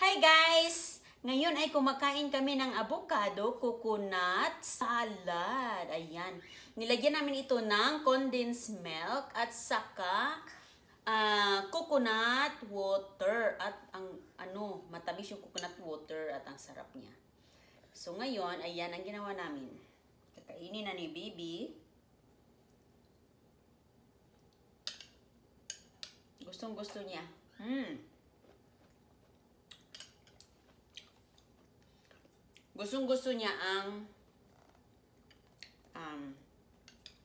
Hi guys! Ngayon ay kumakain kami ng avocado coconut salad. Ayan. Nilagyan namin ito ng condensed milk at saka coconut water. At ang matamis yung coconut water at ang sarap niya. So ngayon, ayan ang ginawa namin. Kakainin na ni baby. Gustong-gusto niya. Gustong-gusto niya ang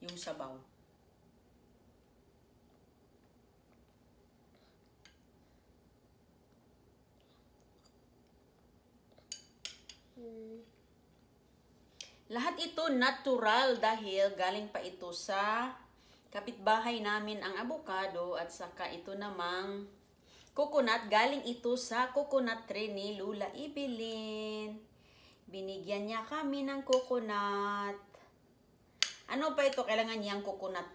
yung sabaw. Lahat ito natural dahil galing pa ito sa kapitbahay namin ang avocado at saka ito namang coconut. Galing ito sa coconut tree ni Lula Evelyn. Binigyan niya kami ng coconut. Ano pa ito? Kailangan niyang coconut.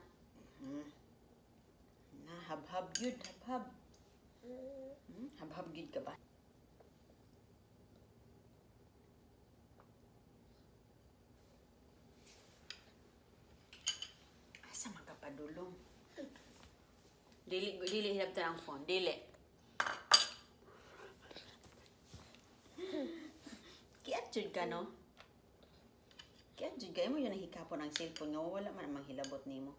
Hab-hab yun. Hab-hab. Hab-hab yun ka ba? Asa magkapadulong? Dili, dili, hilap ta ang phone. Dili. Kiat ka, no? Kiat jud ka. Imo yun ang hikapon ang cellphone nga wala man ang hilabot ni mo.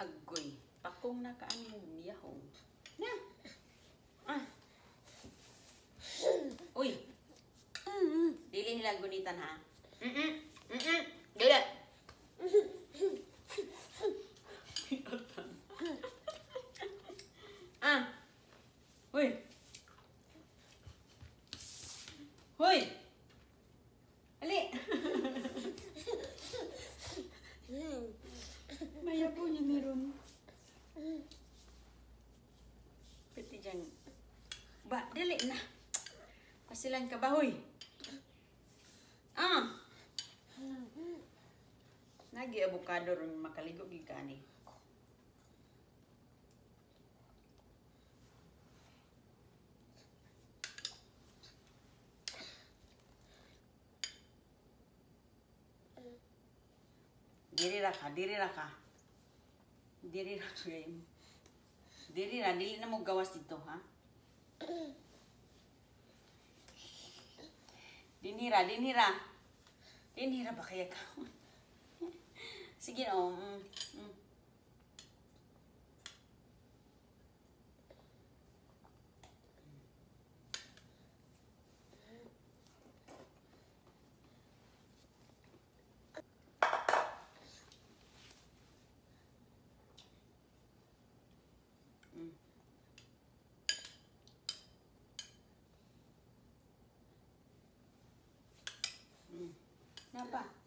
Agoy. Pakong na kaanong yahong. Na! Uy! Dili nilang gunitan, ha? Ba, dili na. Pasilan ka ba, hoy? Nagi avocado ron makaligog gikani. Diri ra ka. Diri ra, dili na mo gawas dito, ha? Dinira ba kaya ka? Sige na, Napa?